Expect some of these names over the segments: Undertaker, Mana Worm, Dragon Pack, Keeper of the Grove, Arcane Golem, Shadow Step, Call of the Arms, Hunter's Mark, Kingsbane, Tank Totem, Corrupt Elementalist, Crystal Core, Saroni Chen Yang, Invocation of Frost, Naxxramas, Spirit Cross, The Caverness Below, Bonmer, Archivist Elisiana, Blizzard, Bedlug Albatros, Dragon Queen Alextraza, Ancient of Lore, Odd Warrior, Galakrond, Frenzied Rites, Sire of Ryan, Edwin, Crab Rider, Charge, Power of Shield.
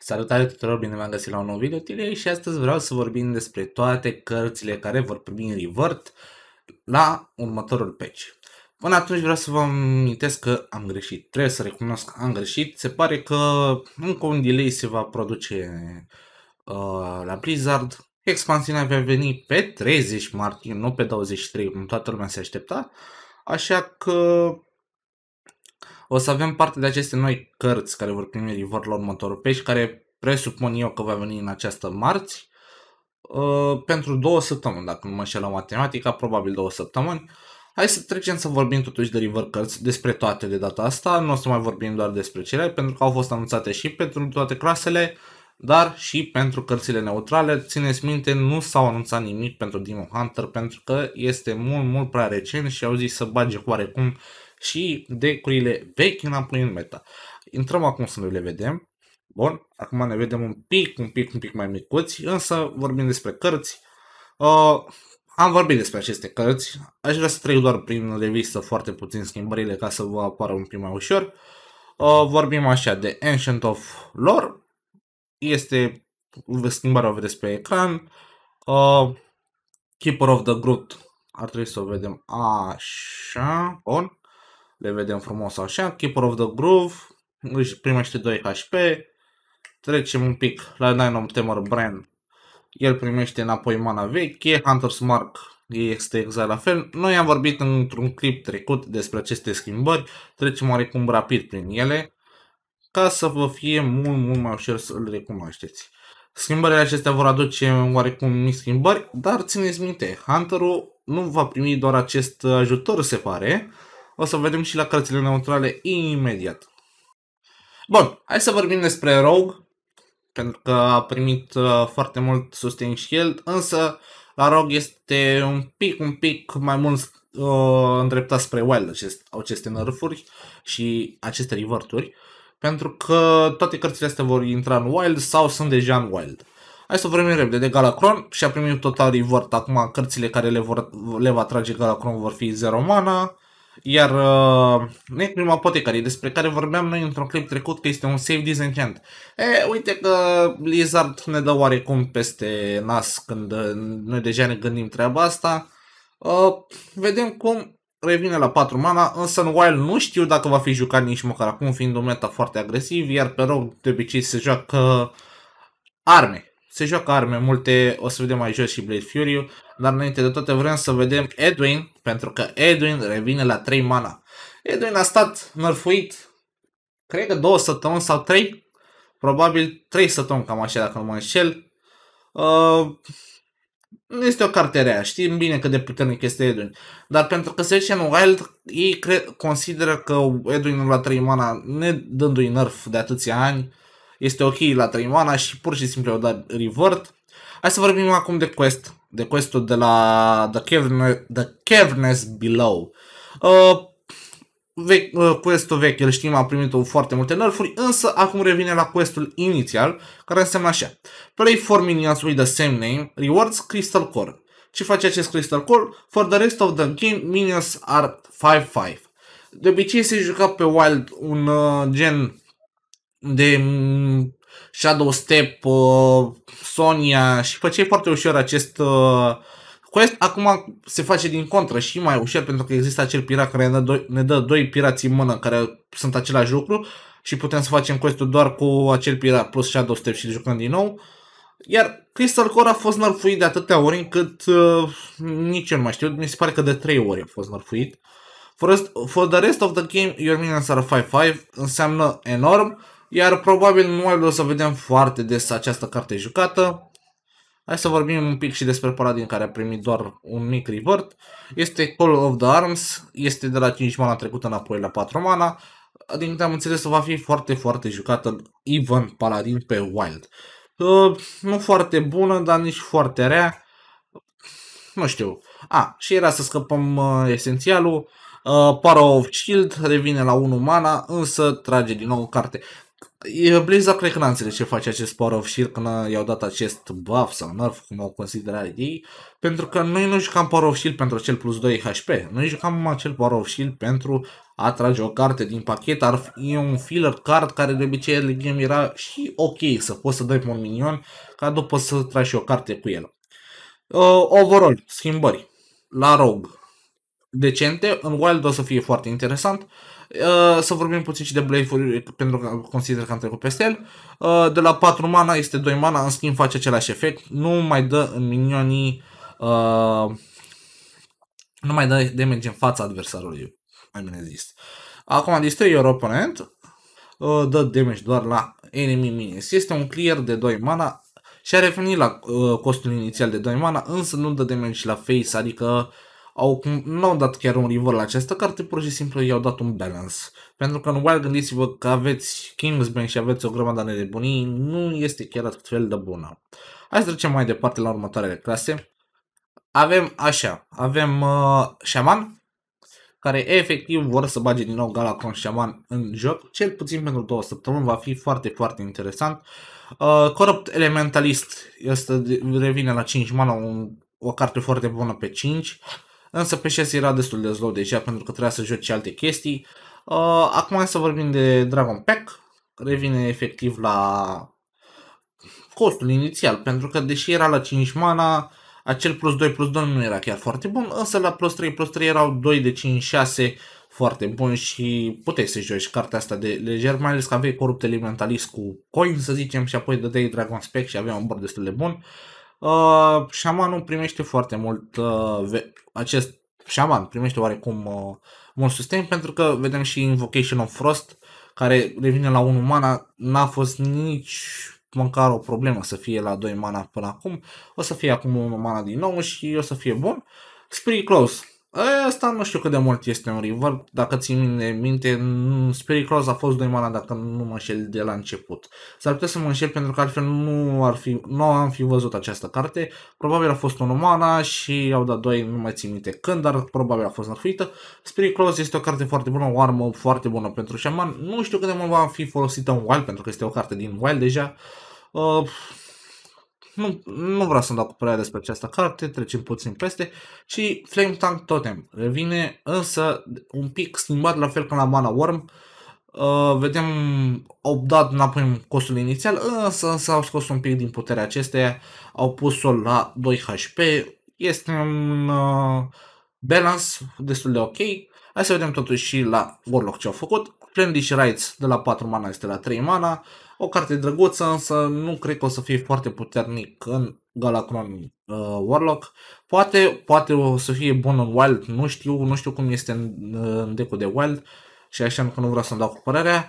Salutare tuturor, bine v-am găsit la un nou video Tilei și astăzi vreau să vorbim despre toate cărțile care vor primi revert la următorul patch. Până atunci vreau să vă amintesc că am greșit, trebuie să recunosc că am greșit, se pare că încă un delay se va produce la Blizzard. Expansiunea va veni pe 30 martie, nu pe 23, cum toată lumea se aștepta, așa că o să avem parte de aceste noi cărți care vor primi revert la următorul patch, care presupun eu că va veni în această marți, pentru 2 săptămâni, dacă nu mă înșel la matematica, probabil 2 săptămâni. Hai să trecem să vorbim totuși de revert cărți, despre toate de data asta, nu o să mai vorbim doar despre cele, pentru că au fost anunțate și pentru toate clasele, dar și pentru cărțile neutrale. Țineți minte, nu s-au anunțat nimic pentru Demon Hunter, pentru că este mult prea recent și au zis să bage oarecum și decurile vechi înapoi în meta. Intrăm acum să le vedem. Bun, acum ne vedem un pic mai micuți, însă vorbim despre cărți. Am vorbit despre aceste cărți, aș vrea să trec doar prin revistă foarte puțin schimbările ca să vă apară un pic mai ușor. Vorbim așa de Ancient of Lore, este schimbarea o vedeți pe ecran. Keeper of the Grove ar trebui să o vedem așa, bun. Le vedem frumos așa, Keeper of the Grove, își primește 2 HP, trecem un pic la Dino Temor Brand, el primește înapoi mana veche, Hunter's Mark este exact la fel, noi am vorbit într-un clip trecut despre aceste schimbări, trecem oarecum rapid prin ele, ca să vă fie mult mai ușor să îl recunoașteți. Schimbările acestea vor aduce oarecum mici schimbări, dar țineți minte, Hunterul nu va primi doar acest ajutor, se pare. O să vedem și la cărțile neutrale imediat. Bun, hai să vorbim despre Rogue, pentru că a primit foarte mult sustain shield, însă la Rogue este un pic mai mult îndreptat spre Wild aceste nerfuri și aceste reverturi, pentru că toate cărțile astea vor intra în Wild sau sunt deja în Wild. Hai să vorbim repede de Galakrond și a primit total revert. Acum cărțile care le va trage Galakrond vor fi 0 mana. Iar Necrim Apotecarii, despre care vorbeam noi într-un clip trecut că este un safe disenchant. Uite că Blizzard ne dă oarecum peste nas când noi deja ne gândim treaba asta. Vedem cum revine la 4 mana, însă în Wild nu știu dacă va fi jucat nici măcar acum, fiind un meta foarte agresiv, iar pe Rogue de obicei se joacă arme. Se joacă arme multe, o să vedem mai jos și Blade Fury, dar înainte de toate vrem să vedem Edwin, pentru că Edwin revine la 3 mana. Edwin a stat nerfuit, cred că 2 săptămâni sau 3, probabil 3 săptămâni cam așa dacă nu mă înșel. Este o carte rea, știm bine cât de puternic este Edwin, dar pentru că se duce în Wild, ei consideră că Edwin la 3 mana, ne dându-i nerf de atâția ani, este ok la 3 mana și pur și simplu o dat revert. Hai să vorbim acum de quest. De quest-ul de la The Caverness Below. Quest-ul vechi, îl știm, a primit foarte multe nerfuri, însă acum revine la quest-ul inițial, care înseamnă așa. Play 4 minions with the same name, rewards Crystal Core. Ce face acest Crystal Core? For the rest of the game, minions are 5-5. De obicei se juca pe Wild un gen de Shadow Step, Sonia și făceai foarte ușor acest quest. Acum se face din contră și mai ușor, pentru că există acel pirat care ne dă 2 pirați în mână care sunt același lucru și putem să facem quest-ul doar cu acel pirat plus Shadow Step și jucăm din nou. Iar Crystal Core a fost nerfuit de atâtea ori încât nici eu nu mai știu, mi se pare că de 3 ori a fost nerfuit. For the rest of the game, your minions are 5-5, înseamnă enorm. Iar probabil nu o să vedem foarte des această carte jucată. Hai să vorbim un pic și despre Paladin, care a primit doar un mic revert. Este Call of the Arms, este de la 5 mana trecută înapoi la 4 mana. Din câte am înțeles, va fi foarte jucată even Paladin pe Wild. Nu foarte bună, dar nici foarte rea. Nu știu. Și era să scăpăm esențialul. Power of Shield revine la 1 mana, însă trage din nou carte. Blizzard cred că n-a înțeles ce face acest Power of Shield când i-au dat acest buff sau nerf, cum au considerat ei, pentru că noi nu jucam Power of Shield pentru acel plus 2 HP, noi jucam acel Power of Shield pentru a trage o carte din pachet, e un filler card care de obicei early game era și ok să poți să dai pe un minion, ca după să tragi și o carte cu el. Overall, schimbări la Rogue decente, în Wild o să fie foarte interesant. Să vorbim puțin și de Blade, pentru că consider că am trecut peste el. De la 4 mana este 2 mana, în schimb face același efect. Nu mai dă în minionii, nu mai dă damage în fața adversarului, mai bine zis. Acum distrage your opponent, dă damage doar la enemy minions. Este un clear de 2 mana și a revenit la costul inițial de 2 mana, însă nu dă damage la face, adică n-au dat chiar un reward la această carte, pur și simplu i-au dat un balance. Pentru că în Wild gândiți-vă că aveți Kingsbane și aveți o grămadă de nebunii, nu este chiar atât fel de bună. Hai să trecem mai departe la următoarele clase. Avem așa, avem Shaman, care efectiv vor să bage din nou Galakrond Shaman în joc, cel puțin pentru 2 săptămâni, va fi foarte, foarte interesant. Corrupt Elementalist revine la 5 mana, o carte foarte bună pe 5. Însă pe 6 era destul de slow deja, pentru că trebuia să joci și alte chestii. Acum hai să vorbim de Dragon Pack. Revine efectiv la costul inițial, pentru că deși era la 5 mana, acel plus 2 plus 2 nu era chiar foarte bun, însă la plus 3 plus 3 erau 2 de 5-6 foarte bun și puteai să joci cartea asta de lejer, mai ales că aveai Corupt Elementalist cu coin, să zicem, și apoi dădeai Dragon Pack și avea un board destul de bun. Shamanul primește foarte mult, acest Shaman primește oarecum mult sustain, pentru că vedem și Invocation of Frost, care revine la 1 mana, n-a fost nici măcar o problemă să fie la 2 mana până acum, o să fie acum 1 mana din nou și o să fie bun. Spirit Cross, asta nu știu cât de mult este un reward, dacă țin minte, Spirit Cross a fost 2 mana dacă nu mă înșel de la început. S-ar putea să mă înșel, pentru că altfel nu am fi văzut această carte, probabil a fost 1 mana și au dat 2, nu mai țin minte când, dar probabil a fost nerfuită. Spirit Cross este o carte foarte bună, o armă foarte bună pentru Shaman, nu știu cât de mult va fi folosită în Wild, pentru că este o carte din Wild deja. Nu vreau să-mi dau cu părerea despre această carte, trecem puțin peste. Și Flame Tank Totem revine, însă un pic schimbat, la fel ca la Mana Worm. Vedem, au dat înapoi costul inițial, însă au scos un pic din puterea acesteia, au pus-o la 2 HP. Este un balance destul de ok. Hai să vedem totuși și la Warlock ce au făcut. Frenzied Rites de la 4 mana este la 3 mana. O carte drăguță, însă nu cred că o să fie foarte puternic în Galakrond Warlock. Poate o să fie bun în Wild, nu știu cum este în deck-ul de Wild și așa că nu vreau să-mi dau cu părerea.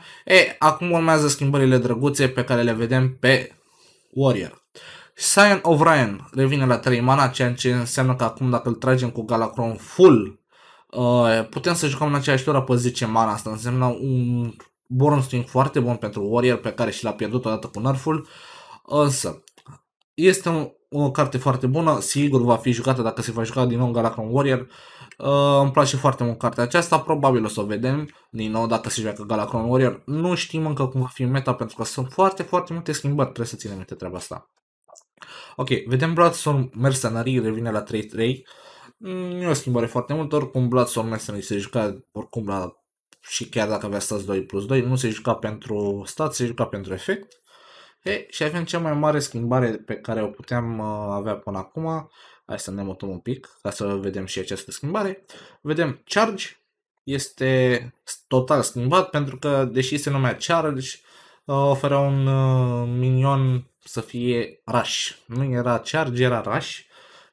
Acum urmează schimbările drăguțe pe care le vedem pe Warrior. Sire of Ryan revine la 3 mana, ceea ce înseamnă că acum dacă îl tragem cu Galakrond full, putem să jucăm în aceeași oră pe 10 mana, asta înseamnă un Born String foarte bun pentru Warrior, pe care și l-a pierdut odată cu nerful, însă este o carte foarte bună, sigur va fi jucată dacă se va juca din nou în Galakrond Warrior. Îmi place foarte mult cartea aceasta, probabil o să o vedem din nou dacă se joacă Galakrond Warrior, nu știm încă cum va fi meta, pentru că sunt foarte, foarte multe schimbări, trebuie să ținem minte treaba asta. Ok, vedem Bloodstorm Mercenary revine la 3-3, nu e o schimbare foarte mult, oricum Bloodstorm Mercenary se juca oricum la, și chiar dacă avea stats 2 plus 2, nu se juca pentru stat, se juca pentru efect. Și avem cea mai mare schimbare pe care o puteam avea până acum. Hai să ne mutăm un pic ca să vedem și această schimbare. Vedem Charge, este total schimbat, pentru că deși se numea Charge, oferea un minion să fie Rush. Nu era Charge, era Rush.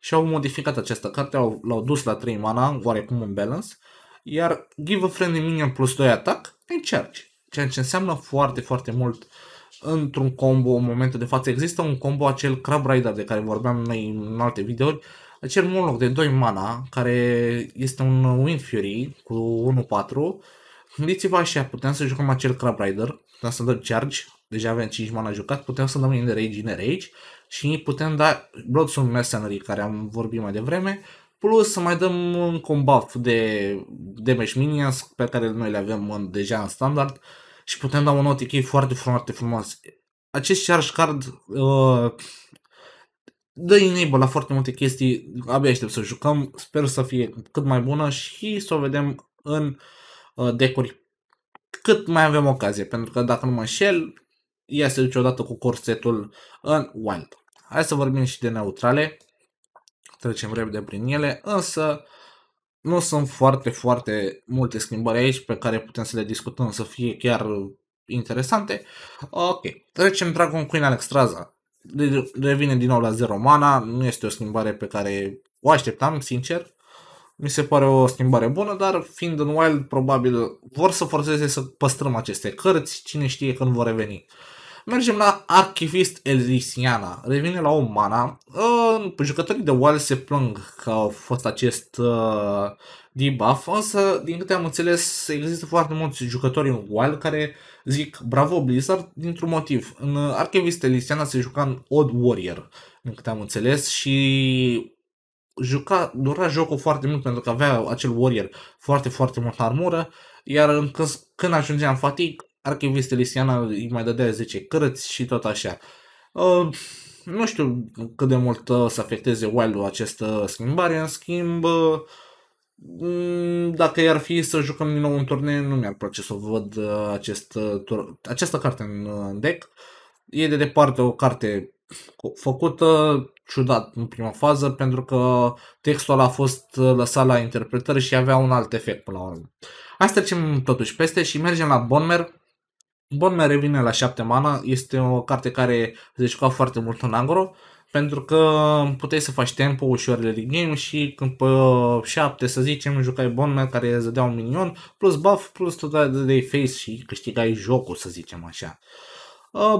Și au modificat această carte, l-au dus la 3 mana, oarecum un balance. Iar Give a Friendly Minion plus 2 atac în Charge, ceea ce înseamnă foarte, foarte mult într-un combo în momentul de față. Există un combo, acel Crab Rider de care vorbeam noi în alte videouri, acel Moloch de 2 mana, care este un Wind Fury cu 1-4. Gândiți-vă așa, putem să jucăm acel Crab Rider, putem să dăm Charge, deja avem 5 mana jucat, putem să dăm in rage și putem da Bloodstorm Mercenary, care am vorbit mai devreme, plus să mai dăm un combat de damage minions pe care noi le avem deja în standard și putem da un OTK foarte, foarte frumos. Acest Charge Card dă enable la foarte multe chestii, abia aștept să jucăm, sper să fie cât mai bună și să o vedem în decuri cât mai avem ocazie, pentru că dacă nu mă înșel, ea se duce odată cu corsetul în Wild. Hai să vorbim și de neutrale, trecem repede prin ele, însă nu sunt foarte, foarte multe schimbări aici pe care putem să le discutăm, să fie chiar interesante. Ok, trecem Dragon Queen Alextraza. Revine din nou la 0 mana, nu este o schimbare pe care o așteptam, sincer. Mi se pare o schimbare bună, dar fiind în Wild, probabil vor să forțeze să păstrăm aceste cărți, cine știe când vor reveni. Mergem la Archivist Elisiana, revine la 1 mana. Jucătorii de Wild se plâng că au fost acest debuff, însă din câte am înțeles există foarte mulți jucători în Wild care zic bravo Blizzard dintr-un motiv. În Archivist Elisiana se juca în Odd Warrior, din câte am înțeles, și dura jocul foarte mult pentru că avea acel Warrior foarte, foarte mult armură, iar când ajungea în fatigue, Archivist Elisiana îi mai dădea 10 cărți și tot așa. Nu știu cât de mult să afecteze Wild-ul această schimbare, în schimb, dacă i-ar fi să jucăm din nou un turneu, nu mi-ar place să văd această carte în deck. E de departe o carte făcută ciudat în prima fază, pentru că textul a fost lăsat la interpretări și avea un alt efect până la urmă. Hai să trecem totuși peste și mergem la Bonmer. Bonmer revine la 7 mana, este o carte care se juca foarte mult în agro, pentru că puteai să faci tempo ușor early game și când pe 7, să zicem, jucai Bonmer care îți dădea un minion, plus buff, plus tot de face și câștigai jocul, să zicem așa.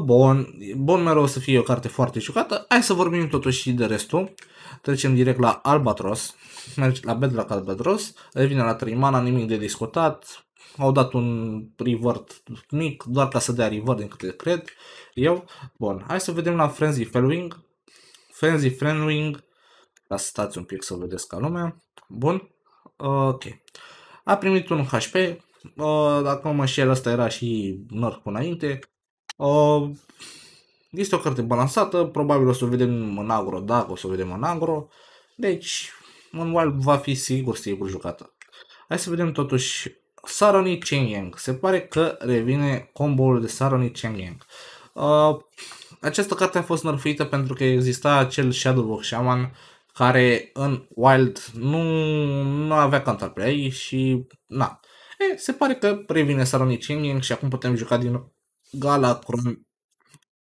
Bun, Bonmer o să fie o carte foarte jucată. Hai să vorbim totuși și de restul. Trecem direct la Albatros. Mergi la Bedlug Albatros. Revine la 3 mana, nimic de discutat. Au dat un revert mic, doar ca să dea revert din câte cred eu. Bun, hai să vedem la Frenzy Fallwing. Frenzy Fallwing. Las stați un pic să vedeți ca lumea. Bun, ok. A primit un HP. Dacă mă șel, ăsta era și nărcul înainte. Este o carte balansată, probabil o să o vedem în agro, dacă o să o vedem în agro, deci în Wild va fi sigur jucată. Hai să vedem totuși Saroni Chen Yang, se pare că revine combo-ul de Saroni Chen Yang. Această carte a fost nerfuită pentru că exista acel Shadowbox Shaman care în Wild nu avea counterplay și na. Se pare că revine Saroni Chen Yang și acum putem juca din nou Galakrond.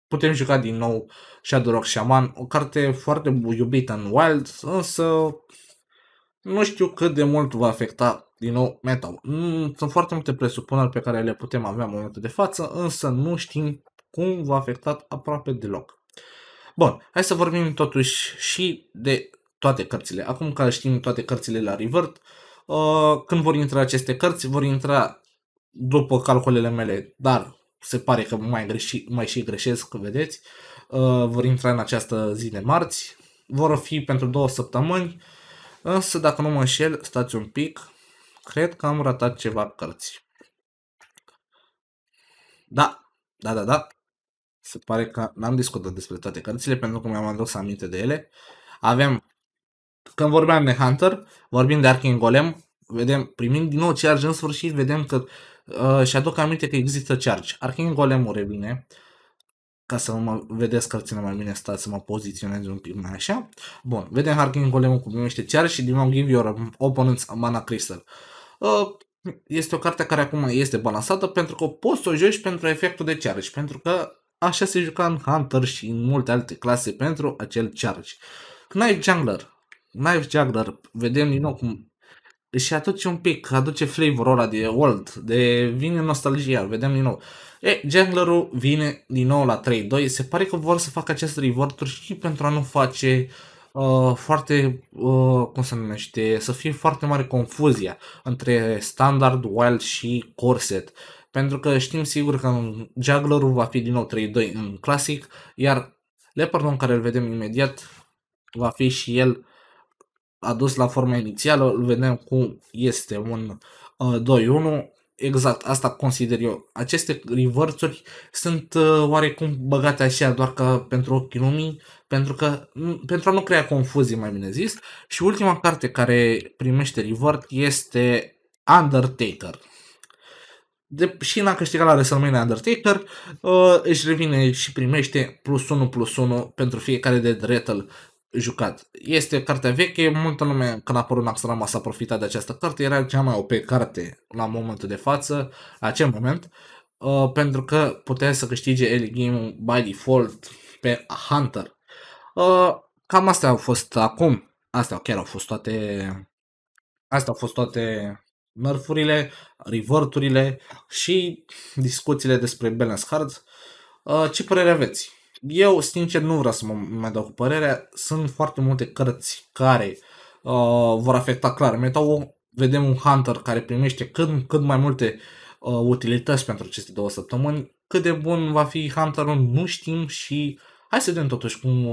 Putem juca din nou Shadow Shaman, o carte foarte iubită în Wild, însă nu știu cât de mult va afecta din nou meta-ul. Sunt foarte multe presupuneri pe care le putem avea în momentul de față, însă nu știm cum va afecta aproape deloc. Bun, hai să vorbim totuși și de toate cărțile. Acum că știm toate cărțile la revert, când vor intra aceste cărți, vor intra după calculele mele, dar se pare că mai și greșesc, vedeți, vor intra în această zi de marți, vor fi pentru 2 săptămâni, însă dacă nu mă înșel, stați un pic, cred că am ratat ceva cărți. Da, se pare că n-am discutat despre toate cărțile pentru că mi-am adus aminte de ele. Avem, când vorbeam de Hunter, vorbim de Arcane Golem, vedem, primind din nou Charge în sfârșit, vedem că și aduc aminte că există Charge. Arcane Golem-ul revine. Ca să mă vedeți cărțile mai bine, stați să mă poziționez un pic mai așa. Bun, vedem Arcane Golem-ul cum numește Charge și din nou give your opponents a mana crystal. Este o carte care acum este balansată pentru că poți să o joci pentru efectul de Charge, pentru că așa se juca în Hunter și în multe alte clase pentru acel Charge. Knife Jungler, vedem din nou cum și aduce un pic, aduce flavor-ul ăla de old, vine nostalgia, vedem din nou. Jungler-ul vine din nou la 3-2, se pare că vor să facă acest revert și pentru a nu face cum se numește, să fie foarte mare confuzia între standard, wild și corset. Pentru că știm sigur că Jungler-ul va fi din nou 3-2 în classic, iar Leopardon, care îl vedem imediat, va fi și el adus la forma inițială, îl vedem cum este un 2-1, Exact, asta consider eu. Aceste reverse-uri sunt oarecum băgate așa doar ca pentru ochii lumii, pentru a nu crea confuzii, mai bine zis. Și ultima carte care primește revert este Undertaker. Și n-a câștigat la WrestleMania Undertaker, își revine și primește +1/+1 pentru fiecare Dead Rattle jucat. Este cartea veche, multă lume când a apărut Naxxramas s-a profitat de această carte, era cea mai OP carte la momentul de față, la acel moment, pentru că putea să câștige early game-ul by default pe Hunter. Cam astea au fost acum, astea au fost toate nerfurile, revert-urile și discuțiile despre balance cards. Ce părere aveți? Eu, sincer, nu vreau să mă mai dau cu părerea. Sunt foarte multe cărți care vor afecta clar meta-ul. Vedem un Hunter care primește cât mai multe utilități pentru aceste 2 săptămâni. Cât de bun va fi Hunter-ul, nu știm și hai să vedem totuși cum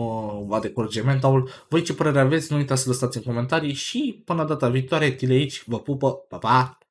va decurge meta-ul. Voi ce părere aveți? Nu uitați să lăsați în comentarii și până data viitoare, tine aici, vă pupă, pa, pa!